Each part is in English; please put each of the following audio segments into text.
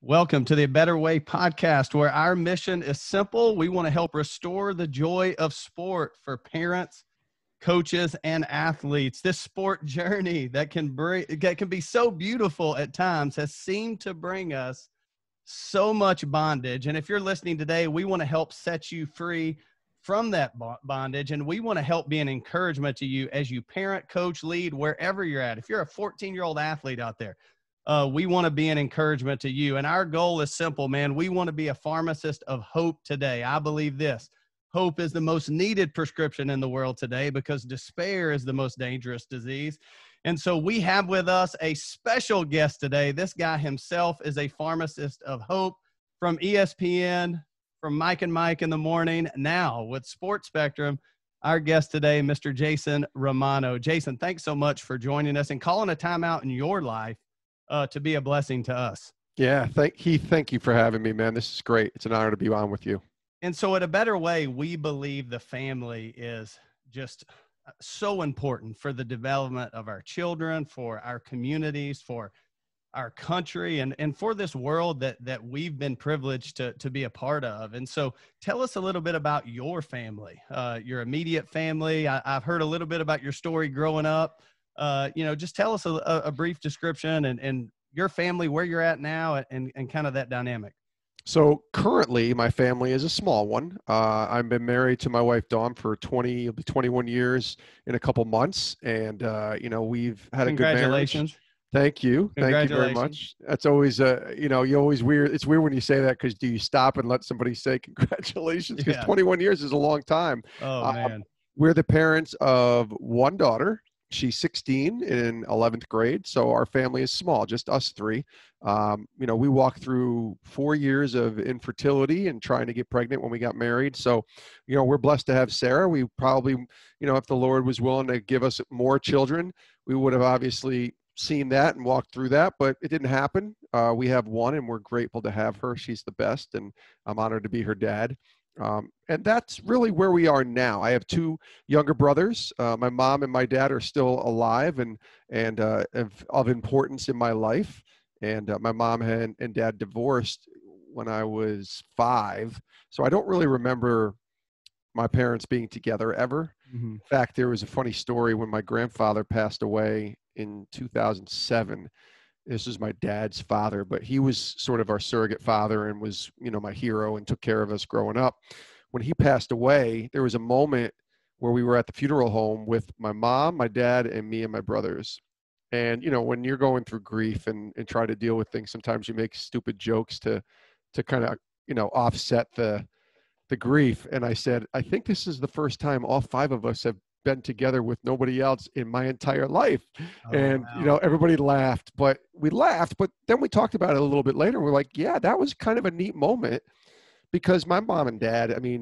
Welcome to the A Better Way podcast, where our mission is simple. We want to help restore the joy of sport for parents, coaches, and athletes. This sport journey that can be so beautiful at times has seemed to bring us so much bondage. And if you're listening today, we want to help set you free from that bondage. And we want to help be an encouragement to you as you parent, coach, lead, wherever you're at. If you're a 14-year-old athlete out there, we want to be an encouragement to you. And our goal is simple, man. We want to be a pharmacist of hope today. I believe this. Hope is the most needed prescription in the world today because despair is the most dangerous disease. And so we have with us a special guest today. This guy himself is a pharmacist of hope from ESPN, from Mike and Mike in the morning, now with Sports Spectrum. Our guest today, Mr. Jason Romano. Jason, thanks so much for joining us and calling a timeout in your life to be a blessing to us. Yeah, Heath, thank you for having me, man. This is great. It's an honor to be on with you. And so at A Better Way, we believe the family is just so important for the development of our children, for our communities, for our country, and for this world that we've been privileged to be a part of. And so tell us a little bit about your family, your immediate family. I've heard a little bit about your story growing up. Just tell us a brief description and your family, where you're at now, and kind of that dynamic. So currently my family is a small one. I've been married to my wife, Dawn, for 21 years in a couple months. And, we've had a good marriage. Congratulations. Thank you. Thank you very much. That's always, it's weird when you say that, because do you stop and let somebody say congratulations? Because 21 years is a long time. Oh, man. We're the parents of one daughter. She's 16 in 11th grade, so our family is small, just us three. We walked through 4 years of infertility and trying to get pregnant when we got married. So, we're blessed to have Sarah. We probably, if the Lord was willing to give us more children, we would have obviously seen that and walked through that, but it didn't happen. We have one, and we're grateful to have her. She's the best, and I'm honored to be her dad. And that's really where we are now. I have two younger brothers. My mom and my dad are still alive and of importance in my life. And my mom and dad divorced when I was 5. So I don't really remember my parents being together ever. Mm-hmm. In fact, there was a funny story when my grandfather passed away in 2007. This is my dad's father, but he was sort of our surrogate father and was, my hero and took care of us growing up. When he passed away, there was a moment where we were at the funeral home with my mom, my dad, and me and my brothers. And, when you're going through grief and try to deal with things, sometimes you make stupid jokes to kind of, offset the grief. And I said, I think this is the first time all 5 of us have been together with nobody else in my entire life. Everybody laughed, but then we talked about it a little bit later. We're like, yeah, that was kind of a neat moment, because my mom and dad, I don't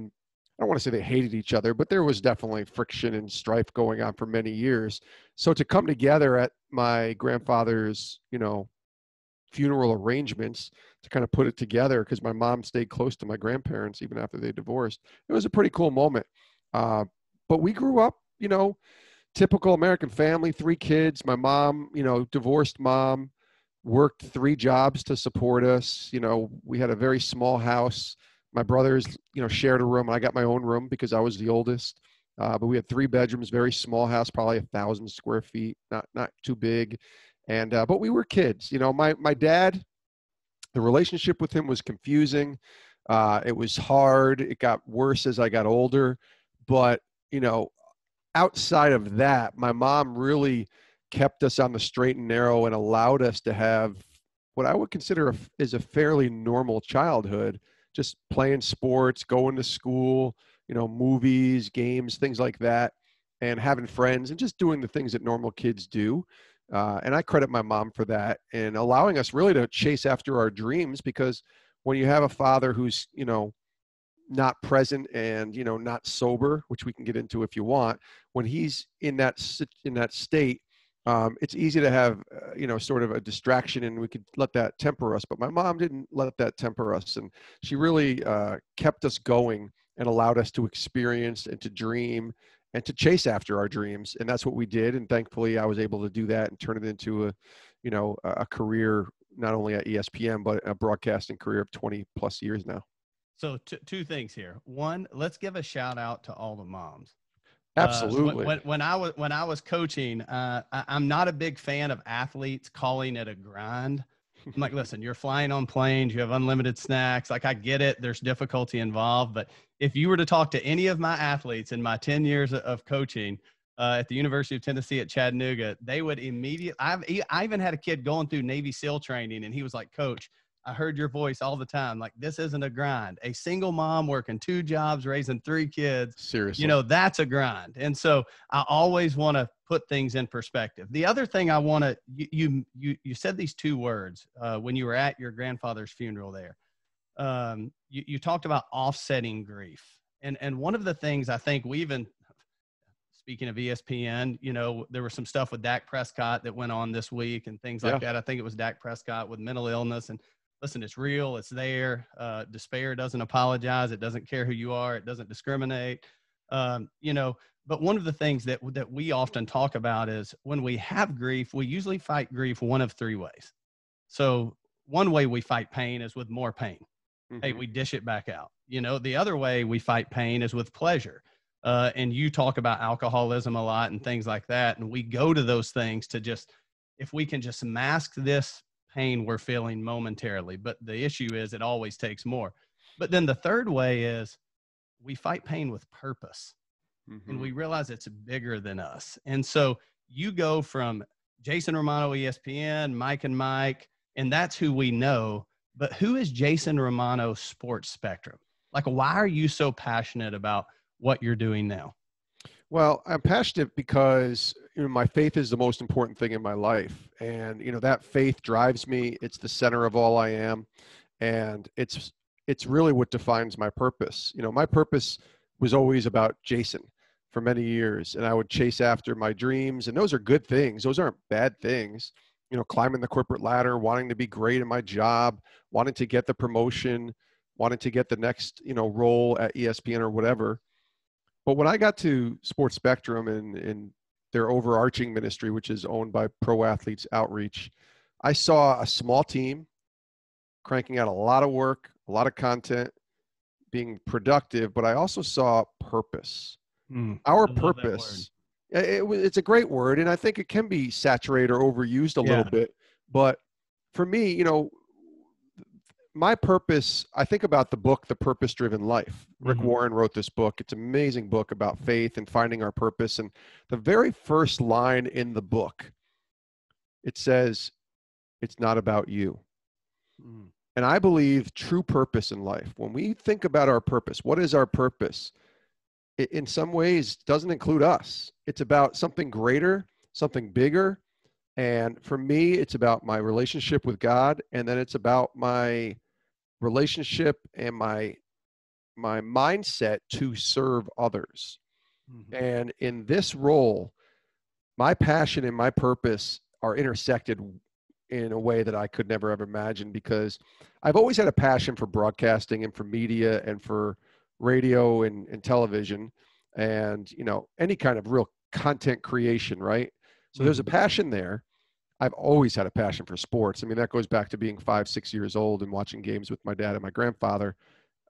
want to say they hated each other, but there was definitely friction and strife going on for many years. So to come together at my grandfather's, funeral arrangements to kind of put it together, because my mom stayed close to my grandparents even after they divorced, it was a pretty cool moment. But we grew up, typical American family, 3 kids. My mom, divorced mom, worked 3 jobs to support us. We had a very small house. My brothers, shared a room. I got my own room because I was the oldest. But we had 3 bedrooms, very small house, probably 1,000 square feet, not too big. And but we were kids. My dad, the relationship with him was confusing. It was hard. It got worse as I got older, but outside of that, my mom really kept us on the straight and narrow and allowed us to have what I would consider is a fairly normal childhood, just playing sports, going to school, movies, games, things like that, and having friends and just doing the things that normal kids do. And I credit my mom for that and allowing us really to chase after our dreams, because when you have a father who's, not present and, not sober, which we can get into if you want, when he's in that state, it's easy to have, sort of a distraction, and we could let that temper us. But my mom didn't let that temper us. And she really kept us going and allowed us to experience and to dream and to chase after our dreams. And that's what we did. And thankfully I was able to do that and turn it into a career not only at ESPN, but a broadcasting career of 20 plus years now. So two things here. One, let's give a shout out to all the moms. Absolutely. When I was coaching, I'm not a big fan of athletes calling it a grind. I'm like, listen, you're flying on planes, you have unlimited snacks. Like, I get it. There's difficulty involved. But if you were to talk to any of my athletes in my 10 years of coaching at the University of Tennessee at Chattanooga, they would immediately, I even had a kid going through Navy SEAL training, and he was like, Coach, I heard your voice all the time. Like, this isn't a grind. A single mom working 2 jobs, raising 3 kids. Seriously. You know, that's a grind. And so I always want to put things in perspective. The other thing I want to, you said these 2 words when you were at your grandfather's funeral there. You talked about offsetting grief. And one of the things I think we even, speaking of ESPN, you know, there was some stuff with Dak Prescott that went on this week and things like that. I think it was Dak Prescott with mental illness, and listen, it's real. It's there. Despair doesn't apologize. It doesn't care who you are. It doesn't discriminate. You know, but one of the things that we often talk about is when we have grief, we usually fight grief one of 3 ways. So one way we fight pain is with more pain. Mm-hmm. Hey, we dish it back out. You know, the other way we fight pain is with pleasure. And you talk about alcoholism a lot and things like that. And we go to those things to just, if we can just mask this pain we're feeling momentarily. But the issue is it always takes more. But then the 3rd way is we fight pain with purpose. Mm-hmm. And we realize it's bigger than us. And so you go from Jason Romano, ESPN, Mike and Mike, and that's who we know. But who is Jason Romano Sports Spectrum? Like, why are you so passionate about what you're doing now? Well, I'm passionate because, you know, my faith is the most important thing in my life. And, you know, that faith drives me. It's the center of all I am. And it's really what defines my purpose. You know, my purpose was always about Jason for many years. And I would chase after my dreams. And those are good things. Those aren't bad things. You know, climbing the corporate ladder, wanting to be great in my job, wanting to get the promotion, wanting to get the next, you know, role at ESPN or whatever. But when I got to Sports Spectrum and their overarching ministry, which is owned by Pro Athletes Outreach, I saw a small team cranking out a lot of work, a lot of content, being productive, but I also saw purpose. Our purpose, it's a great word, and I think it can be saturated or overused a little bit. But for me, you know, my purpose, I think about the book, The Purpose Driven Life. Rick Warren wrote this book. It's an amazing book about faith and finding our purpose. And the very first line in the book, it says, it's not about you. And I believe true purpose in life, when we think about our purpose, what is our purpose? It, in some ways, doesn't include us. It's about something greater, something bigger. And for me, it's about my relationship with God. And then it's about my relationship and my mindset to serve others. And in this role, my passion and my purpose are intersected in a way that I could never ever imagine, because I've always had a passion for broadcasting and for media and for radio and television and, you know, any kind of real content creation, right? So there's a passion there. I've always had a passion for sports. I mean, that goes back to being 5, 6 years old and watching games with my dad and my grandfather,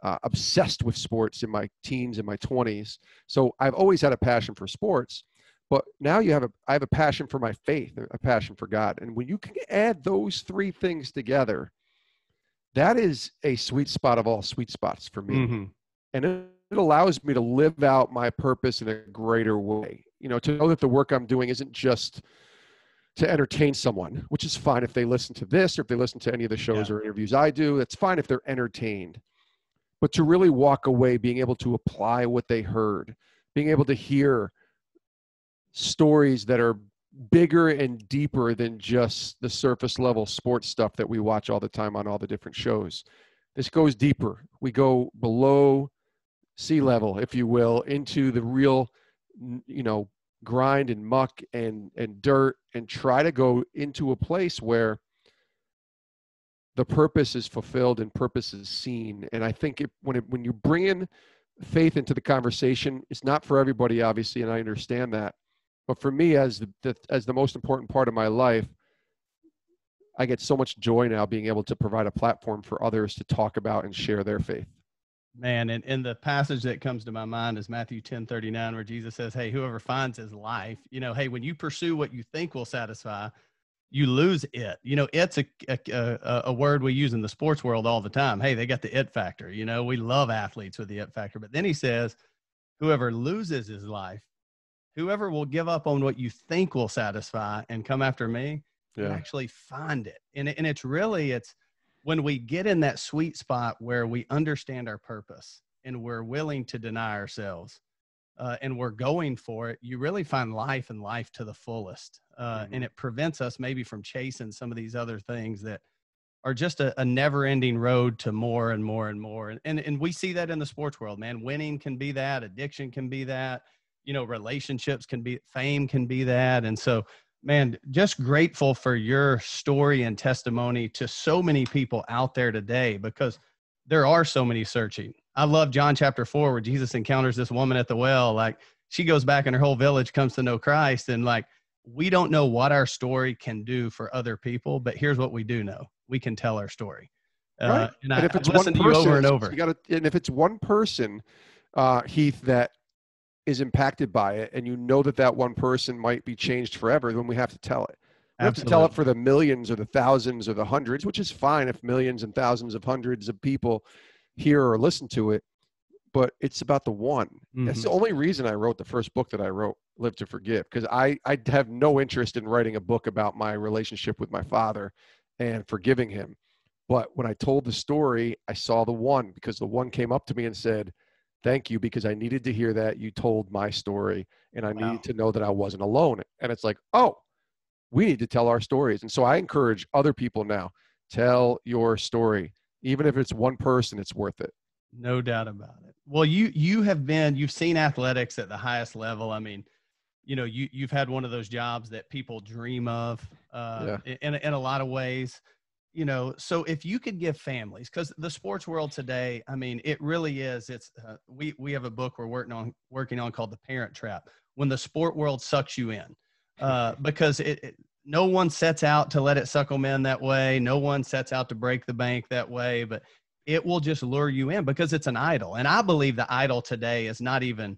obsessed with sports in my teens and my 20s. So I've always had a passion for sports, but now I have a passion for my faith, a passion for God. And when you can add those 3 things together, that is a sweet spot of all sweet spots for me. And it allows me to live out my purpose in a greater way. You know, to know that the work I'm doing isn't just to entertain someone, which is fine if they listen to this or if they listen to any of the shows or interviews I do. That's fine if they're entertained. But to really walk away being able to apply what they heard, being able to hear stories that are bigger and deeper than just the surface level sports stuff that we watch all the time on all the different shows. This goes deeper. We go below sea level, if you will, into the real, you know, grind and muck and dirt, and try to go into a place where the purpose is fulfilled and purpose is seen. And I think when you bring in faith into the conversation, it's not for everybody, obviously, and I understand that. But for me, as the most important part of my life, I get so much joy now being able to provide a platform for others to talk about and share their faith. Man, and the passage that comes to my mind is Matthew 10:39, where Jesus says, hey, whoever finds his life, hey, when you pursue what you think will satisfy, you lose it. It's a word we use in the sports world all the time. Hey, they got the it factor. We love athletes with the it factor. But then he says, whoever loses his life, whoever will give up on what you think will satisfy and come after me, yeah, actually find it. And it's when we get in that sweet spot where we understand our purpose and we're willing to deny ourselves and we're going for it, you really find life and life to the fullest. And it prevents us maybe from chasing some of these other things that are just a never-ending road to more and more and more. And we see that in the sports world, man. Winning can be that. Addiction can be that. Relationships can be, fame can be that. And so, man, just grateful for your story and testimony to so many people out there today, because there are so many searching. I love John chapter 4, where Jesus encounters this woman at the well. Like, she goes back and her whole village comes to know Christ. And like, we don't know what our story can do for other people, but here's what we do know. We can tell our story. Right. And if it's one person, over and over. And if it's one person, Heath, that is impacted by it, and that one person might be changed forever, then we have to tell it. We Absolutely. Have to tell it for the millions or the thousands or the hundreds, which is fine if millions and thousands of hundreds of people hear or listen to it, but it's about the one. Mm-hmm. That's the only reason I wrote the first book that I wrote, Live to Forgive, because I have no interest in writing a book about my relationship with my father and forgiving him. But when I told the story, I saw the one, because the one came up to me and said, thank you, because I needed to hear that. You told my story, and I Wow. needed to know that I wasn't alone. And it's like, oh, we need to tell our stories. And so I encourage other people now, tell your story. Even if it's one person, it's worth it. No doubt about it. Well, you've seen athletics at the highest level. I mean, you've had one of those jobs that people dream of in a lot of ways. So if you could give families, because the sports world today, I mean, it really is. We have a book we're working on called The Parent Trap, when the sport world sucks you in, because no one sets out to let it suck them in that way. No one sets out to break the bank that way, but it will just lure you in because it's an idol. And I believe the idol today is not even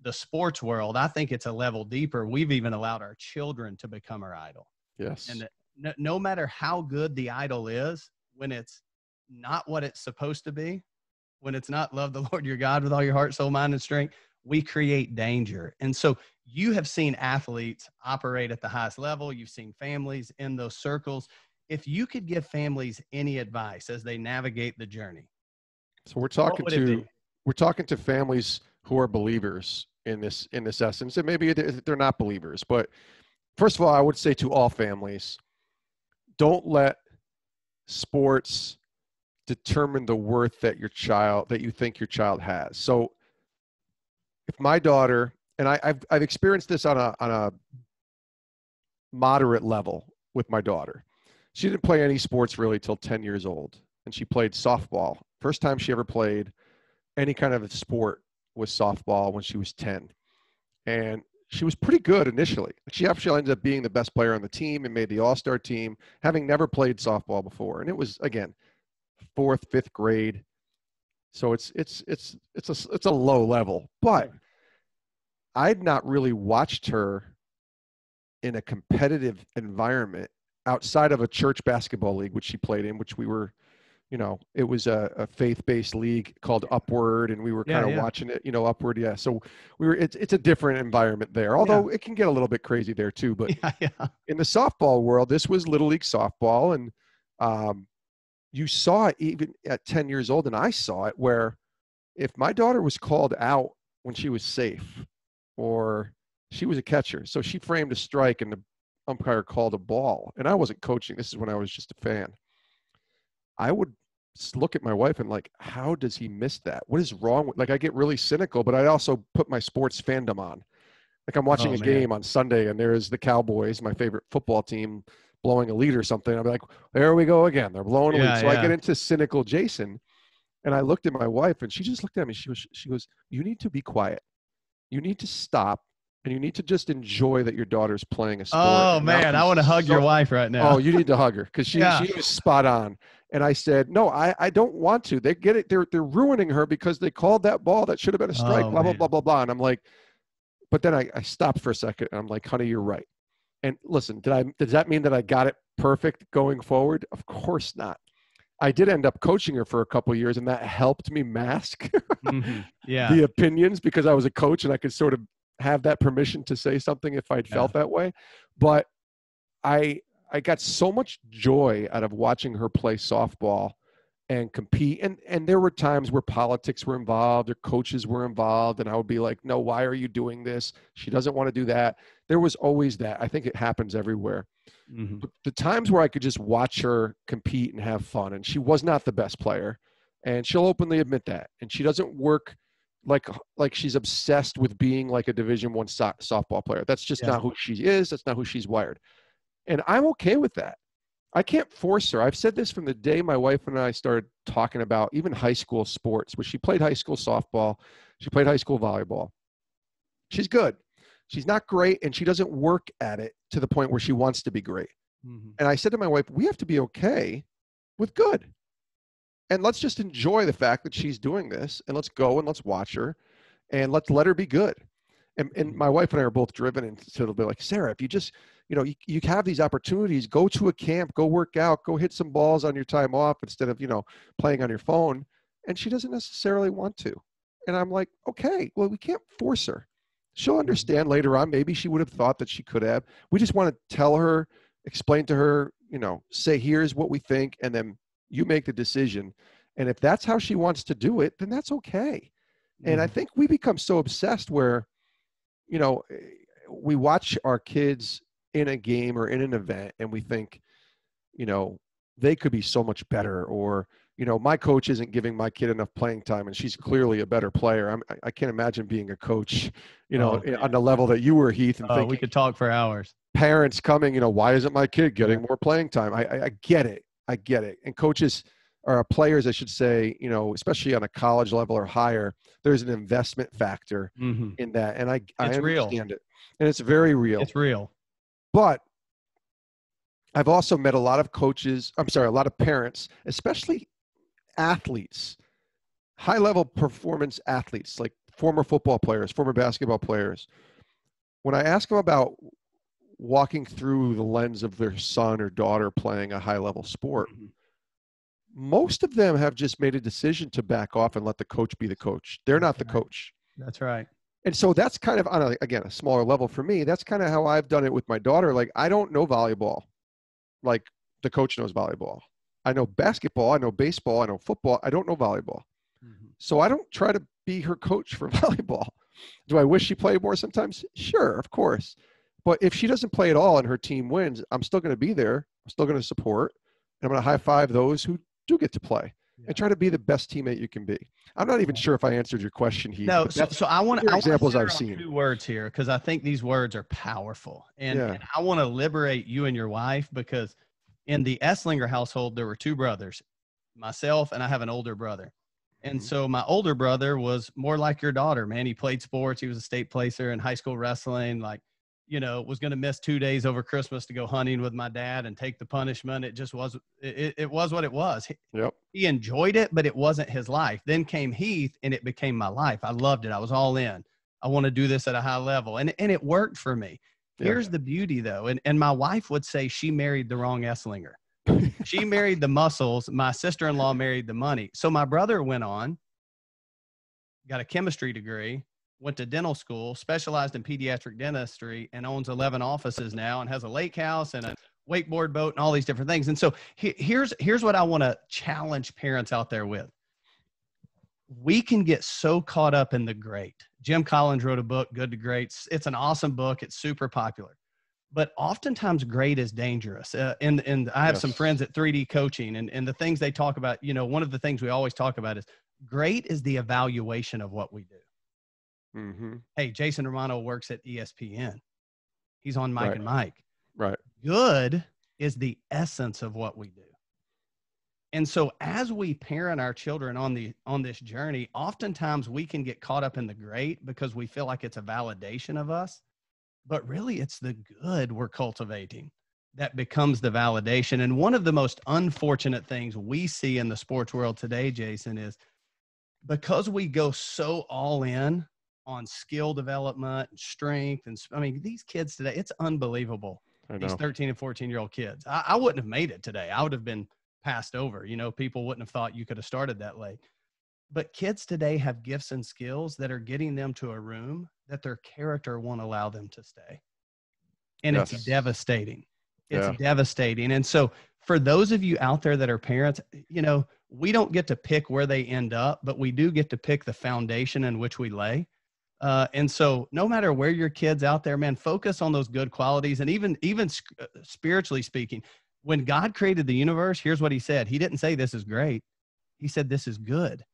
the sports world. I think it's a level deeper. We've even allowed our children to become our idol. Yes. And no matter how good the idol is, when it's not what it's supposed to be, when it's not love the Lord your God with all your heart, soul, mind, and strength, we create danger. And so you have seen athletes operate at the highest level. You've seen families in those circles. If you could give families any advice as they navigate the journey. So we're talking to families who are believers in this essence. And maybe they're not believers, but first of all, I would say to all families, don't let sports determine the worth that you think your child has. So if my daughter, and I've experienced this on a moderate level with my daughter. She didn't play any sports really till 10 years old, and she played softball. First time she ever played any kind of a sport was softball when she was 10. And she was pretty good initially. She actually ended up being the best player on the team and made the all-star team, having never played softball before. And it was, again, 4th, 5th grade. So it's a low level, but I'd not really watched her in a competitive environment outside of a church basketball league, which she played in, which we were, it was a faith-based league called Upward, and we were kind of watching it, Upward. Yeah. So it's a different environment there, although it can get a little bit crazy there too, but in the softball world, this was Little League softball. And, you saw it even at 10 years old, and I saw it, where if my daughter was called out when she was safe, or she was a catcher, so she framed a strike and the umpire called a ball, and I wasn't coaching. This is when I was just a fan. I would look at my wife and like, how does he miss that? What is wrong with, like, I get really cynical, but I also put my sports fandom on. Like, I'm watching a game on Sunday, and there's the Cowboys, my favorite football team, blowing a lead or something. I'm like, there we go again. They're blowing a lead. So I get into cynical Jason, and I looked at my wife, and she just looked at me. She goes, you need to be quiet. You need to stop and you need to just enjoy that your daughter's playing a sport. Oh, man, I want to hug your wife right now. Oh, you need to hug her because she was spot on. And I said, no, I don't want to. They get it. They're ruining her because they called that ball that should have been a strike, blah, blah, blah, blah, blah. And I'm like, but then I stopped for a second and I'm like, honey, you're right. And listen, does that mean that I got it perfect going forward? Of course not. I did end up coaching her for a couple of years, and that helped me mask the opinions because I was a coach and I could sort of have that permission to say something if I'd felt that way. But I got so much joy out of watching her play softball and compete. And there were times where politics were involved or coaches were involved. And I would be like, no, why are you doing this? She doesn't want to do that. There was always that. I think it happens everywhere. Mm-hmm. But the times where I could just watch her compete and have fun, and she was not the best player, and she'll openly admit that. And she doesn't work like she's obsessed with being like a Division I softball player. That's just not who she is. That's not who she's wired. And I'm okay with that. I can't force her. I've said this from the day my wife and I started talking about even high school sports, where she played high school softball. She played high school volleyball. She's good. She's not great, and she doesn't work at it to the point where she wants to be great. Mm-hmm. And I said to my wife, we have to be okay with good. And let's just enjoy the fact that she's doing this, and let's go and let's watch her, and let's let her be good. And my wife and I are both driven into it'll be like, Sarah, if you just, you have these opportunities, go to a camp, go work out, go hit some balls on your time off instead of, playing on your phone. And she doesn't necessarily want to. And I'm like, okay, well, we can't force her. She'll understand later on. Maybe she would have thought that she could have. We just want to tell her, explain to her, say, here's what we think. And then you make the decision. And if that's how she wants to do it, then that's okay. Mm-hmm. And I think we become so obsessed where, we watch our kids in a game or in an event and we think, they could be so much better, or, my coach isn't giving my kid enough playing time and she's clearly a better player. I can't imagine being a coach, on the level that you were, Heath. And thinking, we could talk for hours. Parents coming, why isn't my kid getting more playing time? I get it. I get it. And coaches or players, I should say, especially on a college level or higher, there's an investment factor in that. And I understand it. And it's very real. It's real. But I've also met a lot of parents, especially athletes, high-level performance athletes, like former football players, former basketball players. When I ask them about walking through the lens of their son or daughter playing a high-level sport, most of them have just made a decision to back off and let the coach be the coach. They're not the coach. That's right. And so that's kind of on a smaller level for me. That's kind of how I've done it with my daughter. Like, I don't know volleyball. Like, the coach knows volleyball. I know basketball. I know baseball. I know football. I don't know volleyball. Mm-hmm. So I don't try to be her coach for volleyball. Do I wish she played more sometimes? Sure, of course. But if she doesn't play at all and her team wins, I'm still going to be there. I'm still going to support. And I'm going to high five those who do get to play. And try to be the best teammate you can be. I'm not even sure if I answered your question here. No, so I want to examples I've seen. 2 words here, because I think these words are powerful, and I want to liberate you and your wife, because in the Eslinger household there were 2 brothers, myself, and I have an older brother. And so my older brother was more like your daughter, man. He played sports. He was a state placer in high school wrestling. Like, was going to miss 2 days over Christmas to go hunting with my dad and take the punishment. It just was, it was what it was. He enjoyed it, but it wasn't his life. Then came Heath and it became my life. I loved it. I was all in. I want to do this at a high level. And it worked for me. Here's the beauty though. And my wife would say she married the wrong Eslinger. She married the muscles. My sister-in-law married the money. So my brother went on, got a chemistry degree, went to dental school, specialized in pediatric dentistry, and owns 11 offices now and has a lake house and a wakeboard boat and all these different things. And so here's what I want to challenge parents out there with. We can get so caught up in the great. Jim Collins wrote a book, Good to Great. It's an awesome book. It's super popular. But oftentimes great is dangerous. And I have some friends at 3D Coaching, and the things they talk about, one of the things we always talk about is great is the evaluation of what we do. Mm-hmm. Hey, Jason Romano works at ESPN. He's on Mike and Mike. Right. Good is the essence of what we do. And so as we parent our children on this journey, oftentimes we can get caught up in the great because we feel like it's a validation of us. but really it's the good we're cultivating that becomes the validation. And one of the most unfortunate things we see in the sports world today, Jason, is because we go so all in on skill development and strength. And I mean, these kids today, it's unbelievable. These 13 and 14-year-old kids. I wouldn't have made it today. I would have been passed over. You know, people wouldn't have thought you could have started that late. But kids today have gifts and skills that are getting them to a room that their character won't allow them to stay. And it's devastating. It's devastating. And so for those of you out there that are parents, you know, we don't get to pick where they end up, but we do get to pick the foundation in which we lay. And so no matter where your kid's out there, man, focus on those good qualities. And even spiritually speaking, when God created the universe, here's what he said. He didn't say this is great. He said, this is good.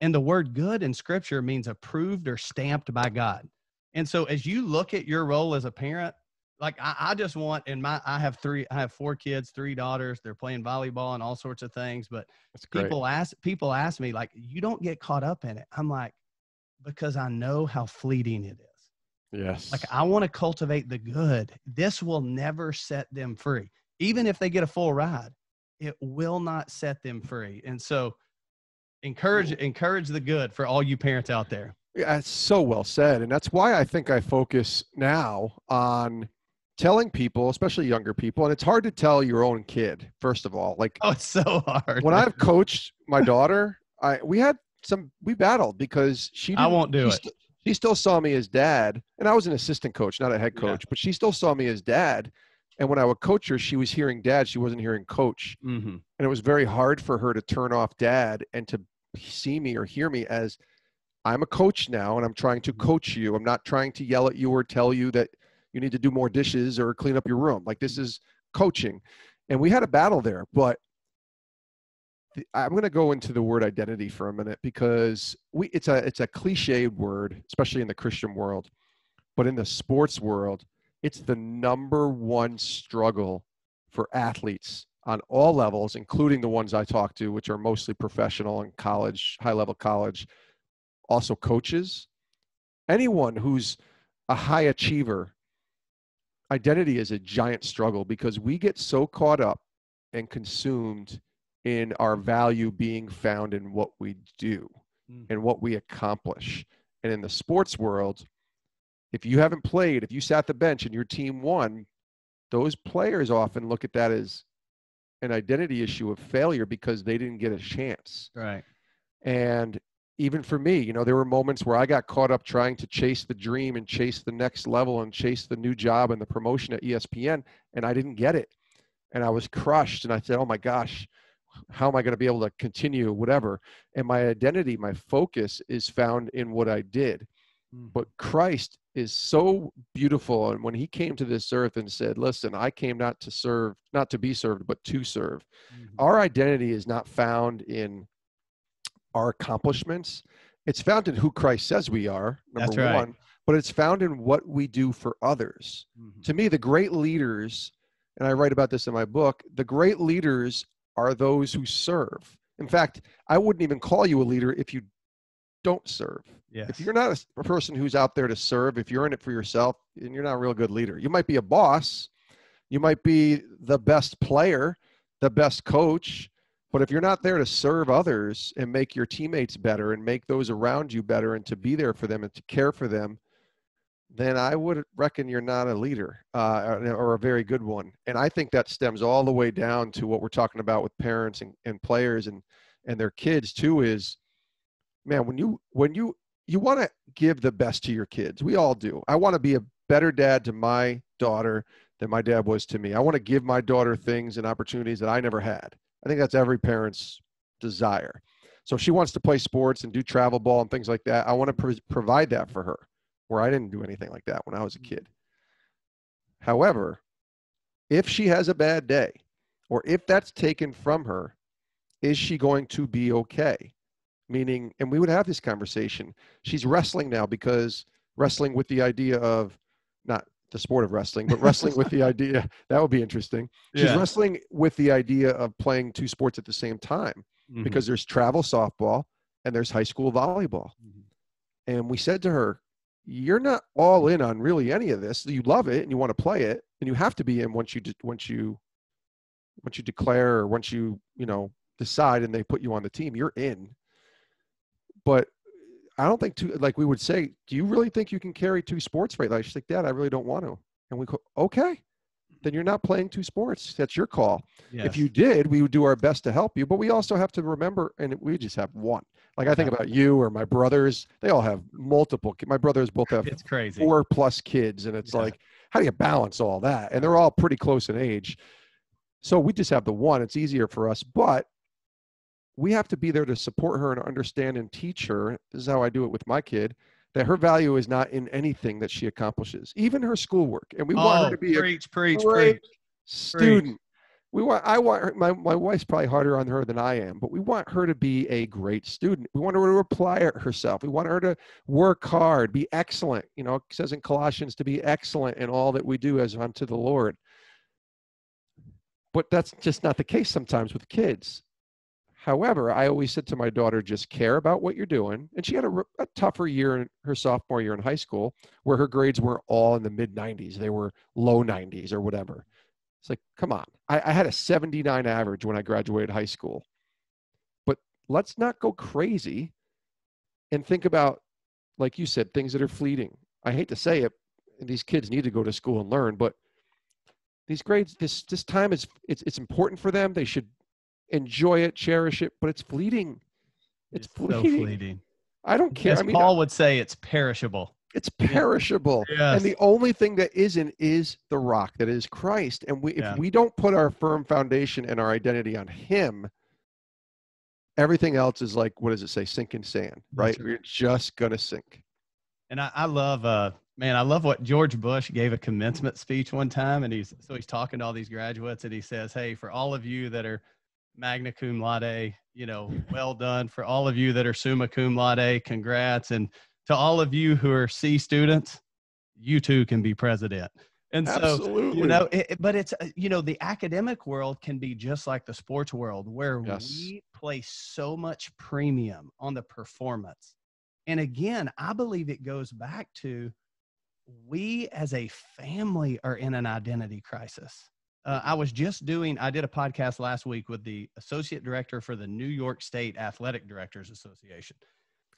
And the word good in scripture means approved or stamped by God. And so as you look at your role as a parent, like I just want, and I have four kids, three daughters, they're playing volleyball and all sorts of things. But people ask me, like, you don't get caught up in it. I'm like, because I know how fleeting it is. Yes. Like I want to cultivate the good. This will never set them free. Even if they get a full ride, it will not set them free. And so encourage the good for all you parents out there. Yeah, that's so well said. And that's why I think I focus now on telling people, especially younger people, and it's hard to tell your own kid, first of all. Like, oh, it's so hard. When I've coached my daughter, we battled because she still saw me as dad, and I was an assistant coach, not a head coach, but she still saw me as dad. And when I would coach her, she was hearing dad. She wasn't hearing coach. Mm-hmm. And it was very hard for her to turn off dad and to see me or hear me as I'm a coach now, and I'm trying to coach you. I'm not trying to yell at you or tell you that you need to do more dishes or clean up your room. Like, this is coaching. And we had a battle there, but I'm going to go into the word identity for a minute, because it's a cliched word, especially in the Christian world, but in the sports world, it's the number one struggle for athletes on all levels, including the ones I talk to, which are mostly professional and college, high-level college, also coaches. Anyone who's a high achiever, identity is a giant struggle, because we get so caught up and consumed in our value being found in what we do and what we accomplish. And in the sports world, if you haven't played, if you sat the bench and your team won, those players often look at that as an identity issue of failure because they didn't get a chance. Right. And even for me, you know, there were moments where I got caught up trying to chase the dream and chase the next level and chase the new job and the promotion at ESPN, and I didn't get it. And I was crushed, and I said, oh my gosh, how am I going to be able to continue, whatever? And my identity, my focus is found in what I did. But Christ is so beautiful. And when he came to this earth and said, listen, I came not to serve, not to be served, but to serve. Our identity is not found in our accomplishments. It's found in who Christ says we are, number one, but it's found in what we do for others. To me, the great leaders, and I write about this in my book, the great leaders are those who serve. In fact, I wouldn't even call you a leader if you don't serve. Yes. If you're not a person who's out there to serve, if you're in it for yourself, then you're not a real good leader. You might be a boss. You might be the best player, the best coach. But if you're not there to serve others and make your teammates better and make those around you better and to be there for them and to care for them, then I would reckon you're not a leader or a very good one. And I think that stems all the way down to what we're talking about with parents and players and their kids too is, man, when you want to give the best to your kids. We all do. I want to be a better dad to my daughter than my dad was to me. I want to give my daughter things and opportunities that I never had. I think that's every parent's desire. So if she wants to play sports and do travel ball and things like that, I want to provide that for her, where I didn't do anything like that when I was a kid. However, if she has a bad day, or if that's taken from her, is she going to be okay? Meaning, and we would have this conversation, she's wrestling now because wrestling with the idea of, not the sport of wrestling, but wrestling with the idea, that would be interesting. She's wrestling with the idea of playing two sports at the same time because there's travel softball and there's high school volleyball. And we said to her, you're not all in on really any of this. You love it and you want to play it, and you have to be in once you declare, or once you know, decide and they put you on the team, you're in. But I don't think like we would say, do you really think you can carry two sports right now? She's like, Dad, I really don't want to. And we go, okay, then you're not playing two sports. That's your call. Yes. If you did, we would do our best to help you, but we also have to remember, and we just have one. Like I think about you or my brothers, they all have multiple kids. My brothers both have it's crazy. 4+ kids. And it's like, how do you balance all that? And they're all pretty close in age. So we just have the one. It's easier for us, but we have to be there to support her and understand and teach her. This is how I do it with my kid, that her value is not in anything that she accomplishes, even her schoolwork. And we want her to be a great student. I want her, my wife's probably harder on her than I am, but we want her to be a great student. We want her to apply herself. We want her to work hard, be excellent. You know, it says in Colossians to be excellent in all that we do as unto the Lord. But that's just not the case sometimes with kids. However, I always said to my daughter, just care about what you're doing. And she had a tougher year, her sophomore year in high school, where her grades were all in the mid-90s. They were low 90s or whatever. It's like, come on. I had a 79 average when I graduated high school. But let's not go crazy and think about, like you said, things that are fleeting. I hate to say it, these kids need to go to school and learn, but these grades, this time is it's important for them. They should enjoy it, cherish it, but it's fleeting. It's so fleeting. I don't care. As Paul would say, it's perishable. It's perishable. Yes. And the only thing that isn't is the rock, that is Christ. And if we don't put our firm foundation and our identity on him, everything else is like, what does it say? Sink in sand, right? We're just going to sink. And I love, I love what George Bush gave a commencement speech one time. And he's talking to all these graduates and he says, hey, for all of you that are magna cum laude, you know, well done. For all of you that are summa cum laude, congrats. And to all of you who are C students, you too can be president. And absolutely. So, you know, but it's, you know, the academic world can be just like the sports world where we place so much premium on the performance. And again, I believe it goes back to we as a family are in an identity crisis. I did a podcast last week with the associate director for the New York State Athletic Directors Association.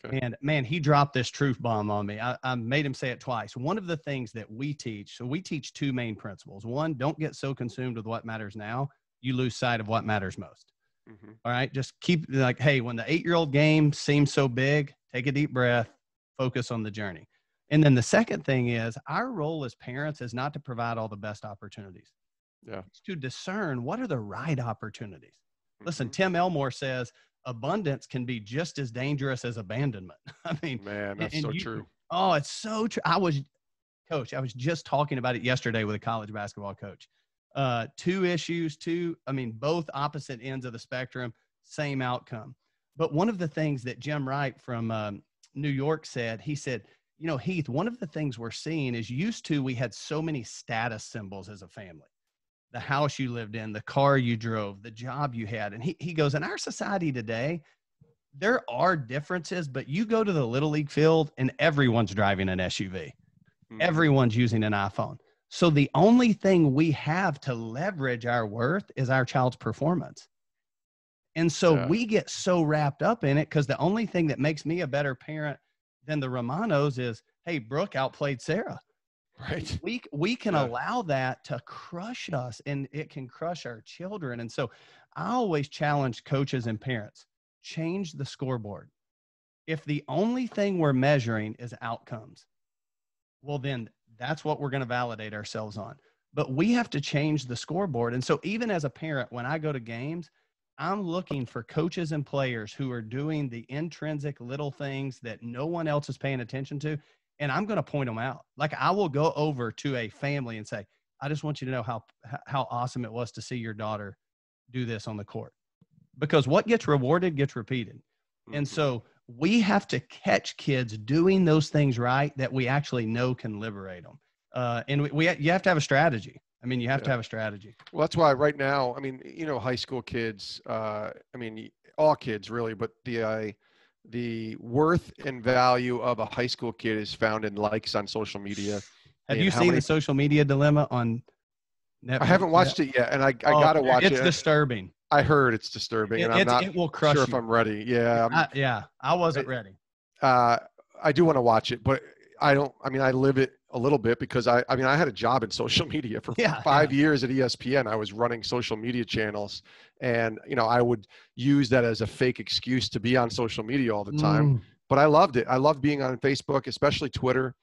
Okay. And man, he dropped this truth bomb on me. I made him say it twice. One of the things that we teach, so we teach two main principles. One, don't get so consumed with what matters now, you lose sight of what matters most. Mm-hmm. All right. Just keep like, hey, when the 8-year-old game seems so big, take a deep breath, focus on the journey. And then the second thing is our role as parents is not to provide all the best opportunities. Yeah. It's to discern what are the right opportunities. Listen, Tim Elmore says abundance can be just as dangerous as abandonment. I mean, man, that's so true. Oh, it's so true. I was just talking about it yesterday with a college basketball coach. Both opposite ends of the spectrum, same outcome. But one of the things that Jim Wright from New York said, he said, you know, Heath, one of the things we're seeing is we had so many status symbols as a family. The house you lived in, the car you drove, the job you had. And he goes, in our society today, there are differences, but you go to the Little League field and everyone's driving an SUV. Mm-hmm. Everyone's using an iPhone. So the only thing we have to leverage our worth is our child's performance. And so we get so wrapped up in it because the only thing that makes me a better parent than the Romanos is, hey, Brooke outplayed Sarah. Right. We can allow that to crush us, and it can crush our children. And so I always challenge coaches and parents, change the scoreboard. If the only thing we're measuring is outcomes, well, then that's what we're going to validate ourselves on. But we have to change the scoreboard. And so even as a parent, when I go to games, I'm looking for coaches and players who are doing the intrinsic little things that no one else is paying attention to. And I'm going to point them out. Like I will go over to a family and say, I just want you to know how awesome it was to see your daughter do this on the court. Because what gets rewarded gets repeated. Mm-hmm. And so we have to catch kids doing those things right that we actually know can liberate them. You have to have a strategy. I mean, you have to have a strategy. Well, that's why right now, I mean, you know, high school kids, all kids really, but the the worth and value of a high school kid is found in likes on social media. Have you seen The Social Media Dilemma on Netflix? I haven't watched it yet, and I got to watch it. It's disturbing. I heard it's disturbing, and I'm not sure if I'm ready. Yeah. I wasn't ready. I do want to watch it, but I live it a little bit because I had a job in social media for 5 years at ESPN. I was running social media channels, and I would use that as a fake excuse to be on social media all the time. But I loved it. I loved being on Facebook, especially Twitter,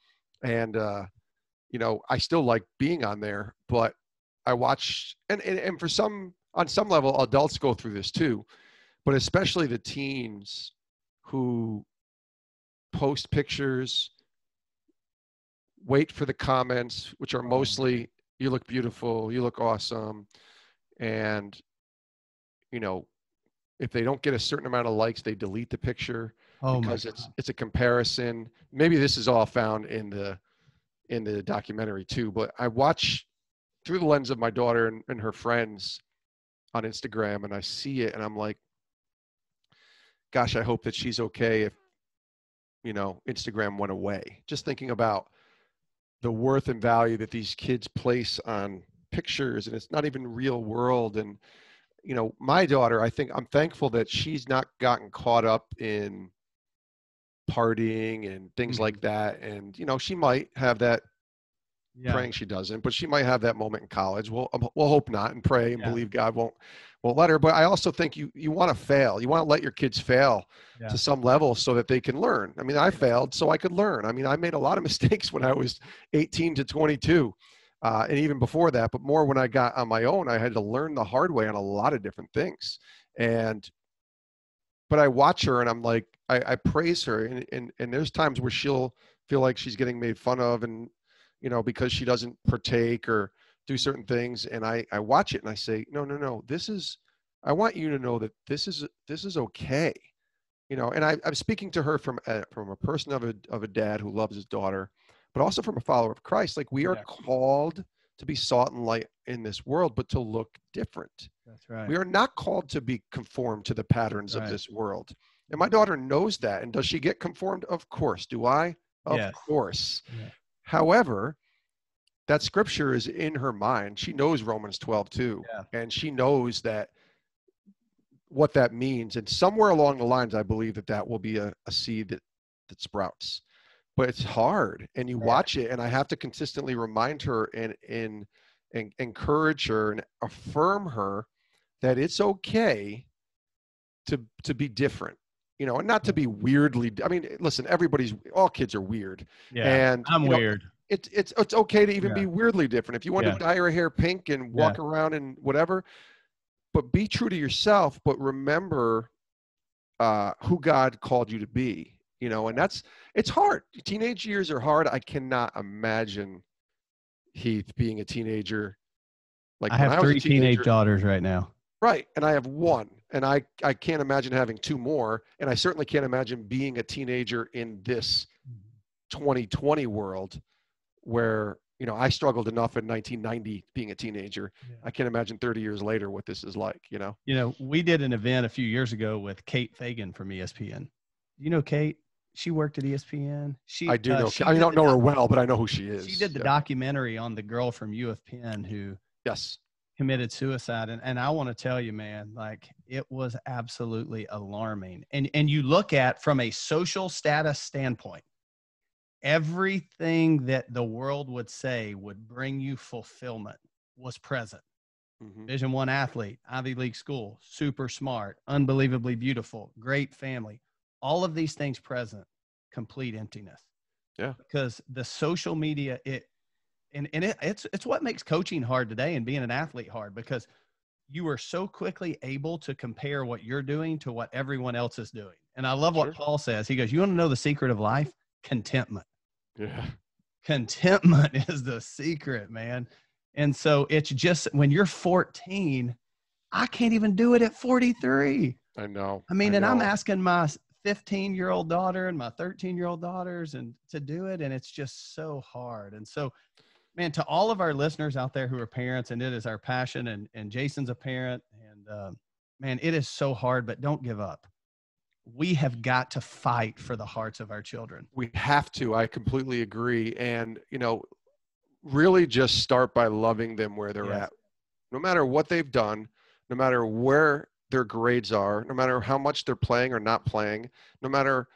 and I still like being on there. But I watched, and on some level, adults go through this too, but especially the teens who post pictures, wait for the comments, which are mostly, you look beautiful, you look awesome. And, if they don't get a certain amount of likes, they delete the picture because it's a comparison. Maybe this is all found in the documentary too, but I watch through the lens of my daughter and her friends on Instagram, and I see it and I'm like, gosh, I hope that she's okay if, Instagram went away. Just thinking about the worth and value that these kids place on pictures, and it's not even real world. And, my daughter, I think I'm thankful that she's not gotten caught up in partying and things like that. And, she might have that, praying she doesn't, but she might have that moment in college. We'll hope not, and pray and believe God won't let her. But I also think you want to fail. You want to let your kids fail to some level so that they can learn. I mean, I failed so I could learn. I mean, I made a lot of mistakes when I was 18 to 22 and even before that, but more when I got on my own, I had to learn the hard way on a lot of different things. But I watch her and I'm like, I praise her. And there's times where she'll feel like she's getting made fun of and, because she doesn't partake or do certain things. And I watch it and I say, no, I want you to know that this is okay. And I'm speaking to her from a person of a dad who loves his daughter, but also from a follower of Christ. Like, we are called to be salt and light in this world, but to look different. That's right. We are not called to be conformed to the patterns of this world. And my daughter knows that. And does she get conformed? Of course. Do I? Of course. Yeah. However, that scripture is in her mind. She knows Romans 12 too, and she knows that what that means. And somewhere along the lines, I believe that will be a seed that sprouts. But it's hard, and you watch it, and I have to consistently remind her and encourage her and affirm her that it's okay to be different. And not to be weirdly, listen, all kids are weird. Yeah, and I'm weird. It's okay to even be weirdly different. If you want to dye your hair pink and walk around and whatever, but be true to yourself, but remember who God called you to be, and it's hard. Teenage years are hard. I cannot imagine Heath being a teenager. Like, I have three teenage daughters right now. Right. And I have one. And I can't imagine having two more. And I certainly can't imagine being a teenager in this 2020 world where, I struggled enough in 1990 being a teenager. Yeah. I can't imagine 30 years later what this is like, we did an event a few years ago with Kate Fagan from ESPN. Kate, she worked at ESPN. I do know. I don't know her well, but I know who she is. She did the documentary on the girl from U of Penn who committed suicide. And I want to tell you, man, like, it was absolutely alarming. And you look at, from a social status standpoint, everything that the world would say would bring you fulfillment was present. Mm-hmm. Division I athlete, Ivy League school, super smart, unbelievably beautiful, great family, all of these things present, complete emptiness. Yeah. Because the social media, it's what makes coaching hard today and being an athlete hard, because you are so quickly able to compare what you're doing to what everyone else is doing. And I love what Paul says. He goes, you want to know the secret of life? Contentment. Yeah. Contentment is the secret, man. And so it's just, when you're 14, I can't even do it at 43. I know. I'm asking my 15-year-old daughter and my 13-year-old daughters and to do it. And it's just so hard. And so, man, to all of our listeners out there who are parents, and it is our passion, and Jason's a parent, and man, it is so hard, but don't give up. we have got to fight for the hearts of our children. We have to. I completely agree. And, you know, really just start by loving them where they're yes. at. No matter what they've done, no matter where their grades are, no matter how much they're playing or not playing, no matter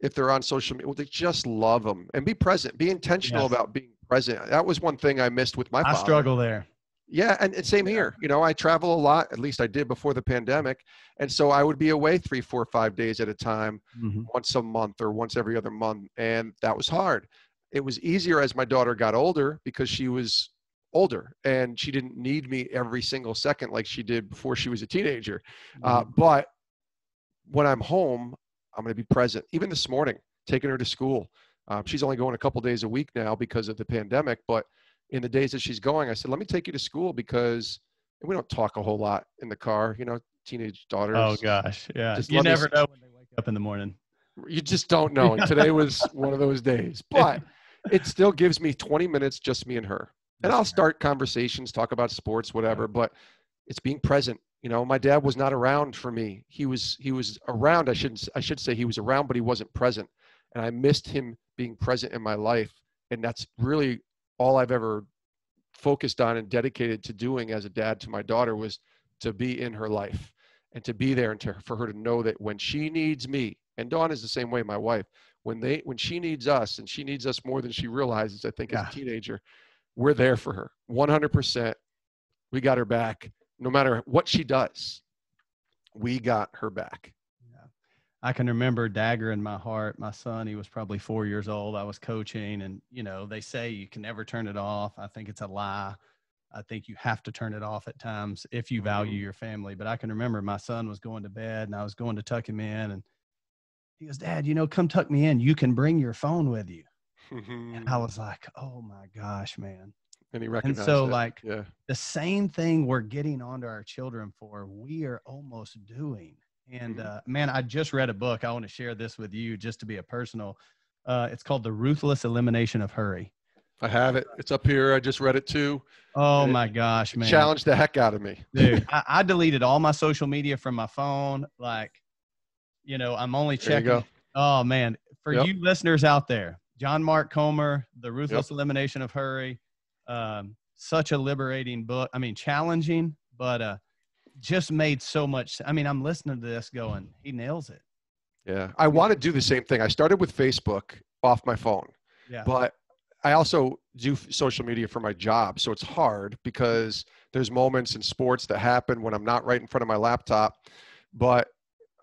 if they're on social media, well, they just love them and be present, be intentional yes. about being present. That was one thing I missed with my father. I struggle there. Yeah. And same here, you know, I travel a lot, at least I did before the pandemic. And so I would be away 3, 4, 5 days at a time, mm-hmm. once a month or once every other month. And that was hard. It was easier as my daughter got older because she was older and she didn't need me every single second like she did before she was a teenager. Mm-hmm. But when I'm home, I'm going to be present. Even this morning, taking her to school. She's only going a couple days a week now because of the pandemic, but in the days that she's going, I said, let me take you to school because we don't talk a whole lot in the car, you know, teenage daughters. Oh gosh. Yeah. Just you never know when they wake up in the morning. You just don't know. And today was one of those days, but it still gives me 20 minutes, just me and her. And I'll start conversations, talk about sports, whatever, but it's being present. You know, my dad was not around for me. He was around. I should say he was around, but he wasn't present. And I missed him being present in my life. And that's really all I've ever focused on and dedicated to doing as a dad to my daughter was to be in her life and to be there and for her to know that when she needs me, and Dawn is the same way, my wife, when she needs us and she needs us more than she realizes, I think yeah. as a teenager, we're there for her. 100%. We got her back. No matter what she does, we got her back. Yeah. I can remember dagger in my heart. My son, he was probably 4 years old. I was coaching and, you know, they say you can never turn it off. I think it's a lie. I think you have to turn it off at times if you value your family. But I can remember my son was going to bed and I was going to tuck him in and he goes, Dad, you know, come tuck me in. You can bring your phone with you. And I was like, oh my gosh, man. And he recognized and so that. Like yeah. the same thing we're getting onto our children for, we are almost doing. And man, I just read a book. I want to share this with you just to be a personal. It's called The Ruthless Elimination of Hurry. I have it. It's up here. I just read it too. Oh my gosh, man. It challenged the heck out of me. Dude, I deleted all my social media from my phone. Like, you know, I'm only checking. There you go. Oh man. For yep. you listeners out there, John Mark Comer, The Ruthless yep. Elimination of Hurry. Such a liberating book. I mean, challenging, but just made so much. I mean, I'm listening to this going, he nails it. Yeah. I want to do the same thing. I started with Facebook off my phone, yeah. but I also do social media for my job. So it's hard because there's moments in sports that happen when I'm not right in front of my laptop, but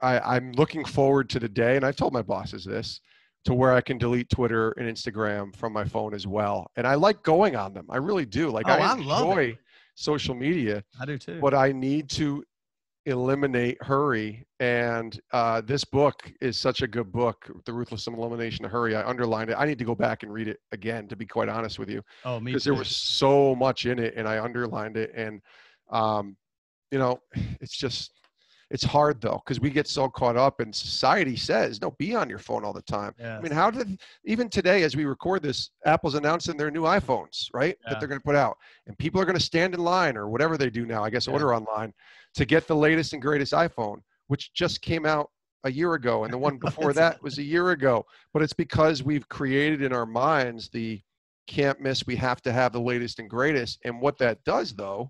I'm looking forward to the day. And I've told my bosses this, to where I can delete Twitter and Instagram from my phone as well. And I like going on them. I really do. Like I enjoy social media. I do too. But I need to eliminate hurry. And this book is such a good book, The Ruthless Elimination of Hurry. I underlined it. I need to go back and read it again, to be quite honest with you. Oh, me too. Because there was so much in it and I underlined it. And, you know, it's just... It's hard though, because we get so caught up and society says, no, be on your phone all the time. Yes. I mean, how did, even today, as we record this, Apple's announcing their new iPhones, right? Yeah. That they're going to put out and people are going to stand in line or whatever they do now, I guess, yeah. order online to get the latest and greatest iPhone, which just came out a year ago. And the one before that was a year ago, but it's because we've created in our minds, the can't miss, we have to have the latest and greatest. And what that does though,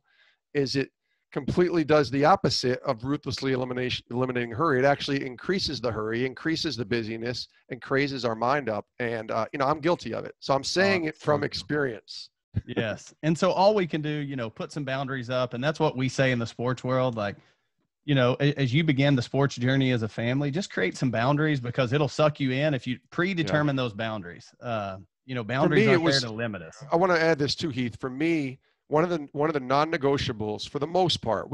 is it completely does the opposite of ruthlessly eliminating hurry. It actually increases the hurry, increases the busyness, and crazes our mind up. And, you know, I'm guilty of it. So I'm saying it from experience. Yes. And so all we can do, you know, put some boundaries up. And that's what we say in the sports world. Like, you know, as you begin the sports journey as a family, just create some boundaries because it'll suck you in if you predetermine those boundaries. You know, boundaries are there to limit us. I want to add this too, Heath. For me, one of the non-negotiables for the most part,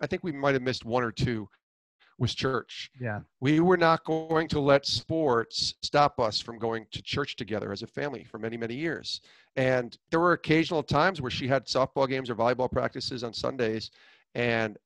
I think we might've missed one or two, was church. Yeah. We were not going to let sports stop us from going to church together as a family for many, many years. And there were occasional times where she had softball games or volleyball practices on Sundays. And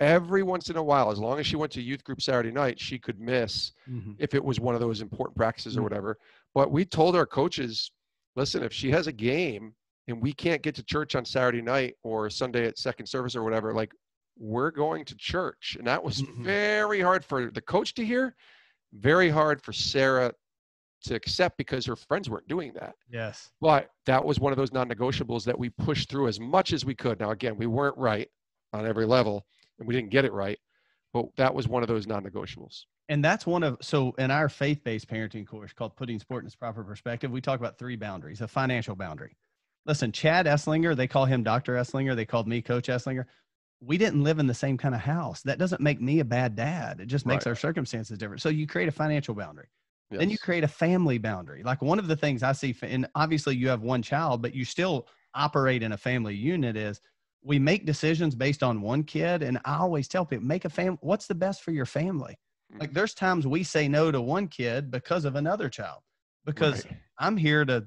every once in a while, as long as she went to youth group Saturday night, she could miss if it was one of those important practices or whatever. But we told our coaches, listen, if she has a game, and we can't get to church on Saturday night or Sunday at second service or whatever, like we're going to church. And that was very hard for the coach to hear very hard for Sarah to accept because her friends weren't doing that. Yes. But that was one of those non-negotiables that we pushed through as much as we could. Now, again, we weren't right on every level and we didn't get it right, but that was one of those non-negotiables. And that's one of, so in our faith-based parenting course called Putting Sport in Its Proper Perspective, we talk about three boundaries, a financial boundary. Listen, Chad Eslinger, they call him Dr. Eslinger. They called me Coach Eslinger. We didn't live in the same kind of house. That doesn't make me a bad dad. It just makes our circumstances different. So you create a financial boundary. Yes. Then you create a family boundary. Like one of the things I see, and obviously you have one child, but you still operate in a family unit, is we make decisions based on one kid. And I always tell people, make a family. What's the best for your family? Like there's times we say no to one kid because of another child, because I'm here to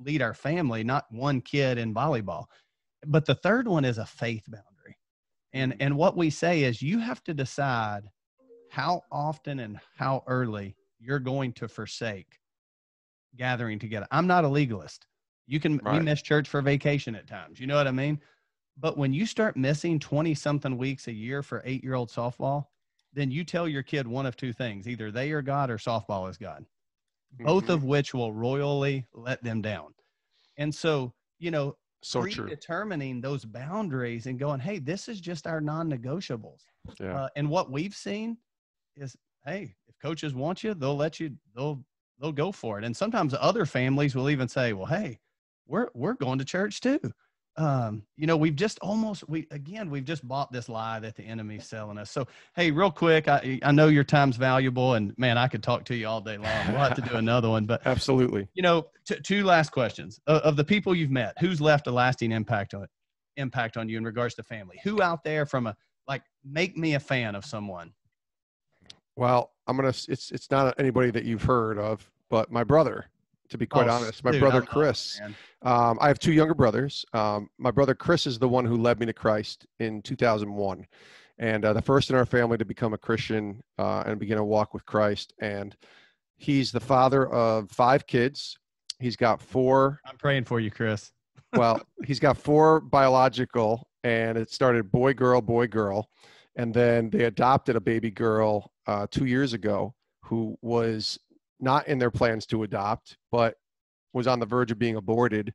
lead our family, not one kid in volleyball. But the third one is a faith boundary. And what we say is you have to decide how often and how early you're going to forsake gathering together. I'm not a legalist. You can we miss church for vacation at times. You know what I mean? But when you start missing 20-something weeks a year for 8-year-old softball, then you tell your kid one of two things. Either they are God or softball is God, both of which will royally let them down. And so, you know, predetermining those boundaries and going, hey, this is just our non-negotiables. Yeah. And what we've seen is, hey, if coaches want you, they'll let you, they'll go for it. And sometimes other families will even say, well, hey, we're going to church too. You know, we've just almost, we've just bought this lie that the enemy's selling us. So, hey, real quick, I know your time's valuable and man, I could talk to you all day long. We'll have to do another one, but absolutely. You know, two last questions of the people you've met, who's left a lasting impact on you in regards to family, who out there from a, like, make me a fan of someone. Well, it's not anybody that you've heard of, but my brother. To be quite honest, my brother Chris. I have two younger brothers. My brother Chris is the one who led me to Christ in 2001, and the first in our family to become a Christian and begin a walk with Christ. And he's the father of 5 kids. He's got 4. I'm praying for you, Chris. Well, he's got 4 biological, and it started boy, girl, and then they adopted a baby girl 2 years ago who was not in their plans to adopt, but was on the verge of being aborted.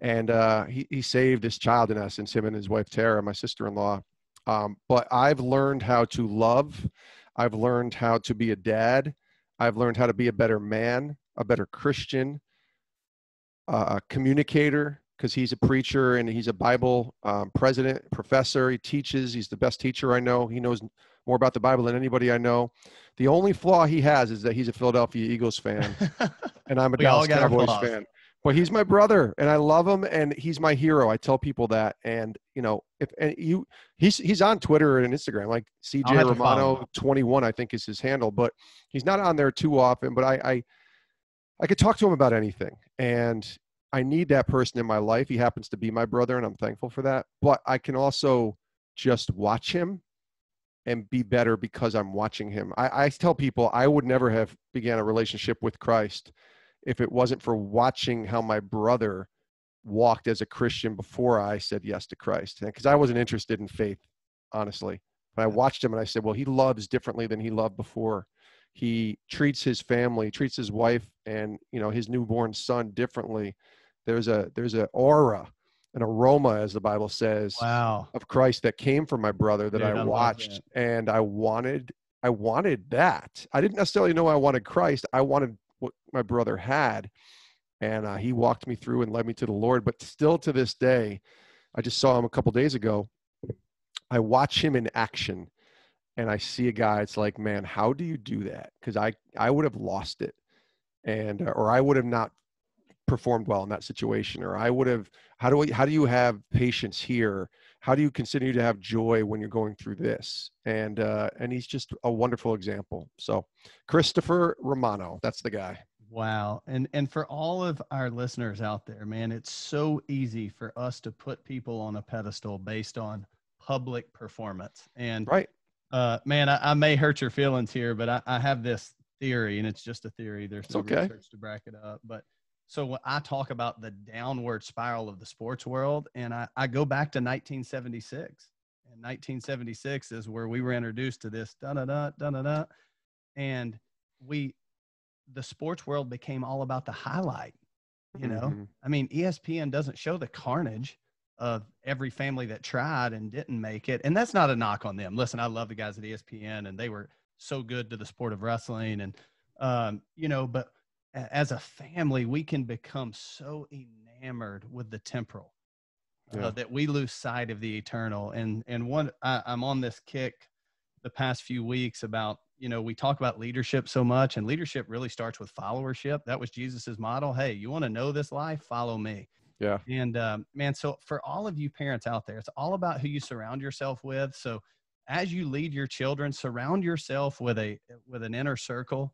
And he saved this child, in essence, him and his wife, Tara, my sister-in-law. But I've learned how to love. I've learned how to be a dad. I've learned how to be a better man, a better Christian, a communicator, because he's a preacher and he's a Bible president, professor. He teaches. He's the best teacher I know. He knows more about the Bible than anybody I know. The only flaw he has is that he's a Philadelphia Eagles fan and I'm a Dallas Cowboys fan, but he's my brother and I love him and he's my hero. I tell people that. And you know, he's on Twitter and Instagram, like CJ Romano 21, I think is his handle, but he's not on there too often, but I could talk to him about anything and I need that person in my life. He happens to be my brother and I'm thankful for that, but I can also just watch him and be better because I'm watching him. I tell people I would never have began a relationship with Christ if it wasn't for watching how my brother walked as a Christian before I said yes to Christ. Because I wasn't interested in faith, honestly. But I watched him and I said, well, he loves differently than he loved before. He treats his family, treats his wife and, you know, his newborn son differently. There's an aura, an aroma, as the Bible says, of Christ that came from my brother that I watched. And I wanted that. I didn't necessarily know I wanted Christ. I wanted what my brother had. And he walked me through and led me to the Lord. But still to this day, I just saw him a couple days ago. I watch him in action and I see a guy. It's like, man, how do you do that? Because I would have lost it and, or I would have not performed well in that situation, or I would have, how do you have patience here? How do you continue to have joy when you're going through this? And he's just a wonderful example. So Christopher Romano, that's the guy. Wow. And for all of our listeners out there, man, it's so easy for us to put people on a pedestal based on public performance. And man, I may hurt your feelings here, but I have this theory and it's just a theory. There's no research to back it up, but so when I talk about the downward spiral of the sports world, and I go back to 1976, and 1976 is where we were introduced to this da-da-da, da-da-da, and the sports world became all about the highlight, you know? Mm-hmm. I mean, ESPN doesn't show the carnage of every family that tried and didn't make it. And that's not a knock on them. Listen, I love the guys at ESPN, and they were so good to the sport of wrestling. And, you know, but as a family, we can become so enamored with the temporal that we lose sight of the eternal. And one, I'm on this kick the past few weeks about, you know, we talk about leadership so much, and leadership really starts with followership. That was Jesus's model. Hey, you want to know this life? Follow me. Yeah. And man, so for all of you parents out there, it's all about who you surround yourself with. So as you lead your children, surround yourself with an inner circle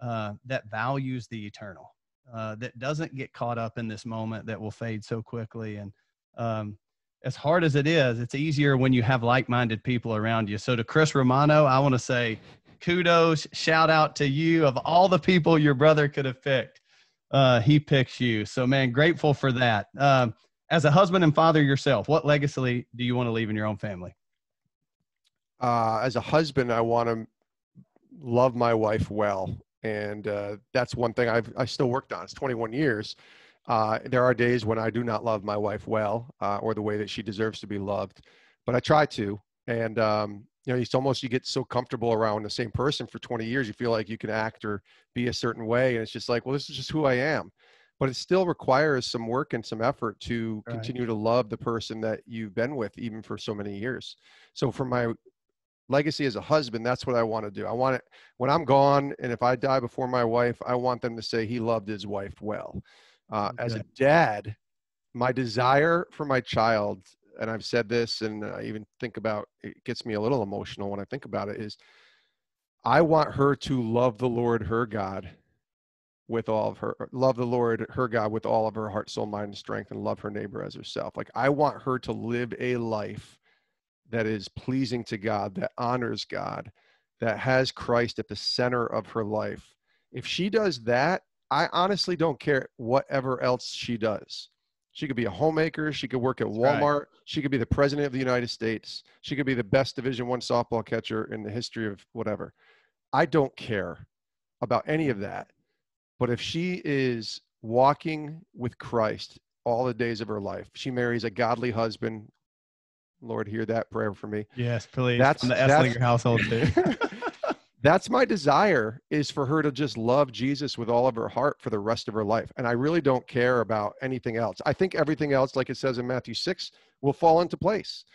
that values the eternal, that doesn't get caught up in this moment that will fade so quickly. And as hard as it is, it's easier when you have like-minded people around you. So to Chris Romano, I want to say kudos, shout out to you. Of all the people your brother could have picked, he picks you. So man, grateful for that. As a husband and father yourself, what legacy do you want to leave in your own family? As a husband, I want to love my wife well. And that's one thing I still worked on. It's 21 years. There are days when I do not love my wife well, or the way that she deserves to be loved, but I try to. And, you know, it's almost, you get so comfortable around the same person for 20 years, you feel like you can act or be a certain way. And it's just like, well, this is just who I am, but it still requires some work and some effort to right. continue to love the person that you've been with, even for so many years. So for my legacy as a husband, that's what I want to do. I want it when I'm gone. And if I die before my wife, I want them to say he loved his wife well. Okay. As a dad, my desire for my child, and I've said this, and I even think about, it gets me a little emotional when I think about it, is I want her to love the Lord, her God, with all of her, love the Lord, her God, with all of her heart, soul, mind, and strength, and love her neighbor as herself. Like, I want her to live a life that is pleasing to God, that honors God, that has Christ at the center of her life. If she does that, I honestly don't care whatever else she does. She could be a homemaker. She could work at Walmart. Right. She could be the president of the United States. She could be the best Division I softball catcher in the history of whatever. I don't care about any of that. But if she is walking with Christ all the days of her life, she marries a godly husband. Lord, hear that prayer for me. Yes, please. That's from the Eslinger household too. That's my desire, is for her to just love Jesus with all of her heart for the rest of her life. And I really don't care about anything else. I think everything else, like it says in Matthew 6, will fall into place.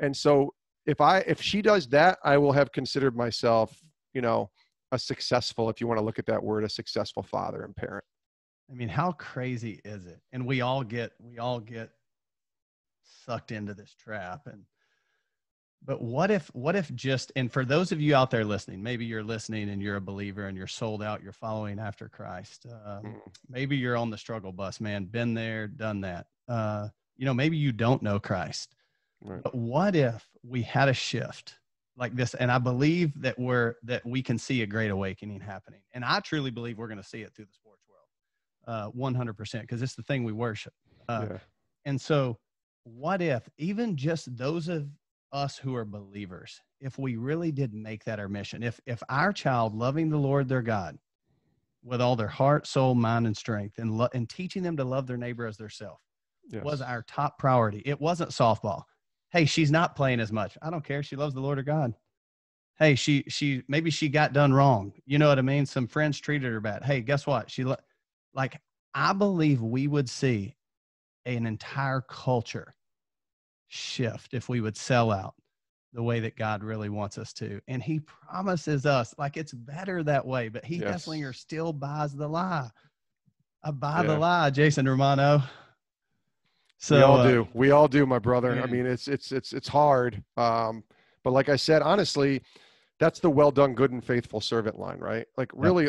And so if she does that, I will have considered myself, you know, a successful, if you want to look at that word, a successful father and parent. I mean, how crazy is it? And we all get sucked into this trap. But what if just, and for those of you out there listening, maybe you're listening and you're a believer and you're sold out, you're following after Christ. Maybe you're on the struggle bus, man, been there, done that. You know, maybe you don't know Christ, right. But what if we had a shift like this? And I believe that we can see a great awakening happening. And I truly believe we're going to see it through the sports world, 100%, because it's the thing we worship. And so what if even just those of us who are believers, if we really did make that our mission, if our child loving the Lord, their God, with all their heart, soul, mind, and strength, and teaching them to love their neighbor as theirself was our top priority. It wasn't softball. Hey, she's not playing as much. I don't care. She loves the Lord or God. Hey, maybe she got done wrong. You know what I mean? Some friends treated her bad. Hey, guess what? I believe we would see an entire culture shift if we would sell out the way that God really wants us to. And he promises us, like, it's better that way, but Heath Eslinger still buys the lie. I buy the lie, Jason Romano. So we all do. We all do, my brother. Yeah. I mean, it's hard. But like I said, honestly, that's the well done, good and faithful servant line, right? Like, really,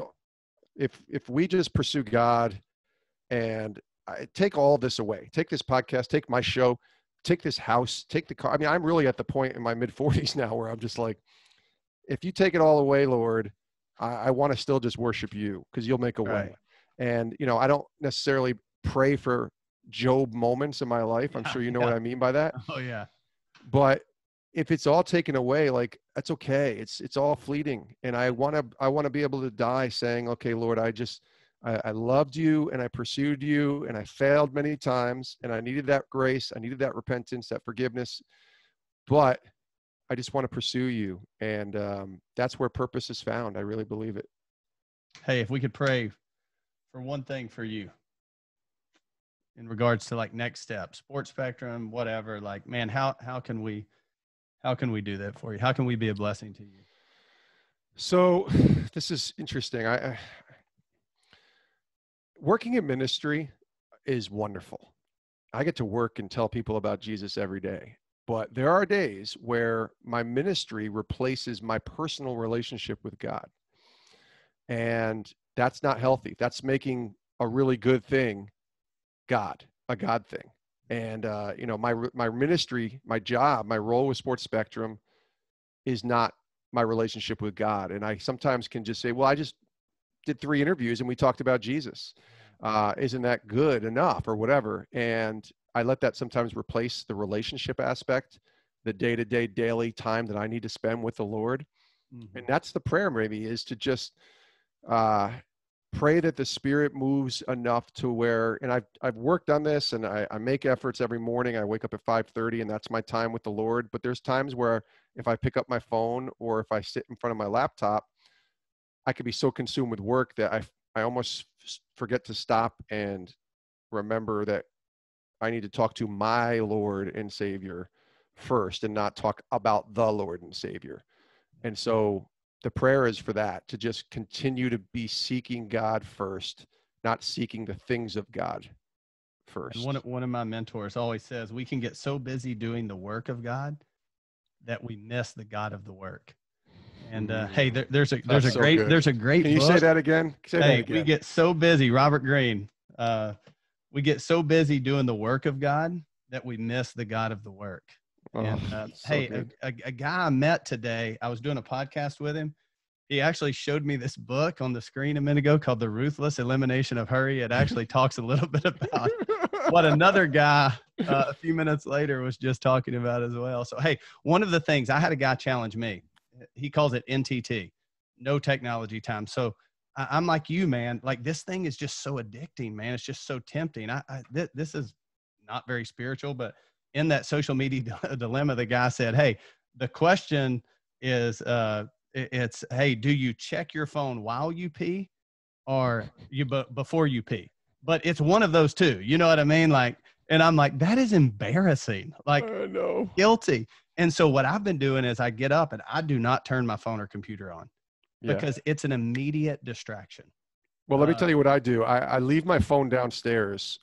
if we just pursue God, and I take all this away, take this podcast, take my show, take this house, take the car. I mean, I'm really at the point in my mid-40s now where I'm just like, if you take it all away, Lord, I want to still just worship you, because you'll make a way. And, you know, I don't necessarily pray for Job moments in my life. I'm sure you know what I mean by that. Oh, yeah. But if it's all taken away, like, that's okay. It's all fleeting. And I want to be able to die saying, okay, Lord, I loved you and I pursued you and I failed many times and I needed that grace. I needed that repentance, that forgiveness, but I just want to pursue you. And that's where purpose is found. I really believe it. Hey, if we could pray for one thing for you in regards to like next steps, Sports Spectrum, whatever, like, man, how can we do that for you? How can we be a blessing to you? So this is interesting. I working in ministry is wonderful. I get to work and tell people about Jesus every day. But there are days where my ministry replaces my personal relationship with God. And that's not healthy. That's making a really good thing God, a God thing. And, you know, my ministry, my job, my role with Sports Spectrum is not my relationship with God. And I sometimes can just say, well, I just did 3 interviews and we talked about Jesus. Isn't that good enough or whatever? And I let that sometimes replace the relationship aspect, the day-to-day, daily time that I need to spend with the Lord. Mm-hmm. And that's the prayer maybe, is to just pray that the Spirit moves enough to where, and I've worked on this, and I make efforts every morning. I wake up at 5:30 and that's my time with the Lord. But there's times where if I pick up my phone or if I sit in front of my laptop, I could be so consumed with work that I almost forget to stop and remember that I need to talk to my Lord and Savior first and not talk about the Lord and Savior. And so the prayer is for that, to just continue to be seeking God first, not seeking the things of God first. And one of my mentors always says, we can get so busy doing the work of God that we miss the God of the work. And hey, there's a great Can you book. Say that again? Say that again. We get so busy, Robert Greene. We get so busy doing the work of God that we miss the God of the work. Oh, and, so hey, a guy I met today, I was doing a podcast with him. He actually showed me this book on the screen a minute ago called The Ruthless Elimination of Hurry. It actually talks a little bit about what another guy a few minutes later was just talking about as well. So, hey, one of the things, I had a guy challenge me. He calls it NTT, no technology time. So I'm like you, man, like this thing is just so addicting, man. It's just so tempting. This is not very spiritual, but in that social media dilemma, the guy said, hey, the question is, hey, do you check your phone while you pee or before you pee? But it's one of those two, you know what I mean? Like, and I'm like, that is embarrassing, like no. Guilty. And so what I've been doing is I get up and I do not turn my phone or computer on because it's an immediate distraction. Well, let me tell you what I do. I leave my phone downstairs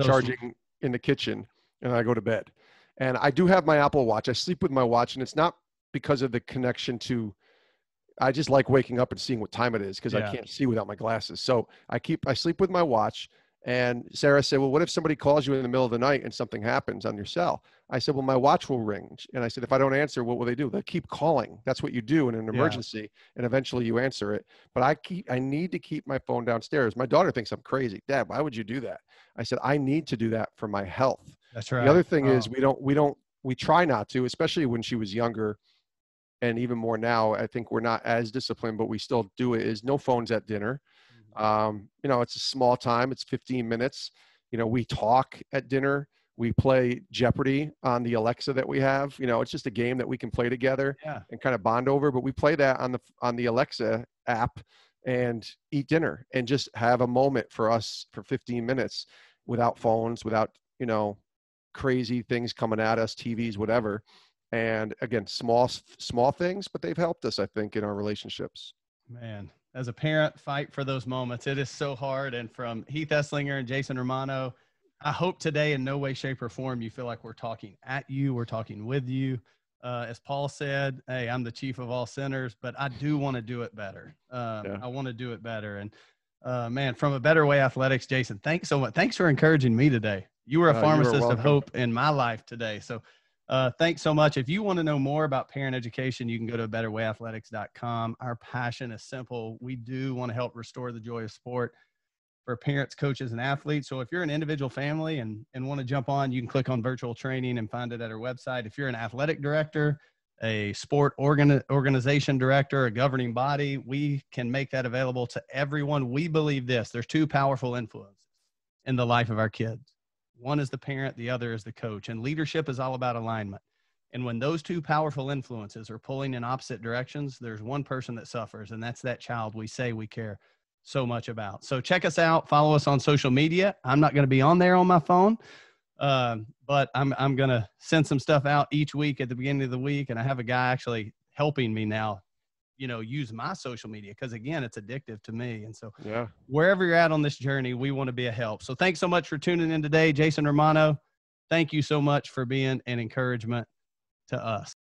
charging in the kitchen and I go to bed. And I do have my Apple Watch. I sleep with my watch, and it's not because of the connection to – I just like waking up and seeing what time it is because I can't see without my glasses. So I sleep with my watch. And Sarah said, well, what if somebody calls you in the middle of the night and something happens on your cell? I said, well, my watch will ring. And I said, if I don't answer, what will they do? They'll keep calling. That's what you do in an emergency. And eventually you answer it. But I need to keep my phone downstairs. My daughter thinks I'm crazy. Dad, why would you do that? I said, I need to do that for my health. That's right. The other thing is we try not to, especially when she was younger. And even more now, I think we're not as disciplined, but we still do it, is no phones at dinner. You know, it's a small time, it's 15 minutes. You know, we talk at dinner, we play Jeopardy on the Alexa that we have, you know, it's just a game that we can play together and kind of bond over, but we play that on the Alexa app and eat dinner and just have a moment for us for 15 minutes without phones, without, you know, crazy things coming at us, TVs, whatever. And again, small things, but they've helped us, I think, in our relationships. Man. As a parent, fight for those moments. It is so hard. And from Heath Eslinger and Jason Romano, I hope today in no way, shape, or form you feel like we're talking at you, we're talking with you. As Paul said, hey, I'm the chief of all sinners, but I do want to do it better. I want to do it better. And man, from A Better Way Athletics, Jason, thanks so much. Thanks for encouraging me today. You were a pharmacist of hope in my life today. So thanks so much. If you want to know more about parent education, you can go to betterwayathletics.com. Our passion is simple. We do want to help restore the joy of sport for parents, coaches, and athletes. So if you're an individual family and want to jump on, you can click on virtual training and find it at our website. If you're an athletic director a sport organization director, a governing body. We can make that available to everyone. We believe this. There's two powerful influences in the life of our kids. One is the parent, the other is the coach. And leadership is all about alignment. And when those two powerful influences are pulling in opposite directions, there's one person that suffers, and that's that child we say we care so much about. So check us out. Follow us on social media. I'm not going to be on there on my phone, but I'm going to send some stuff out each week at the beginning of the week. And I have a guy actually helping me now, you know, use my social media, because again, it's addictive to me. And so yeah, wherever you're at on this journey, we want to be a help. So thanks so much for tuning in today. Jason Romano, thank you so much for being an encouragement to us.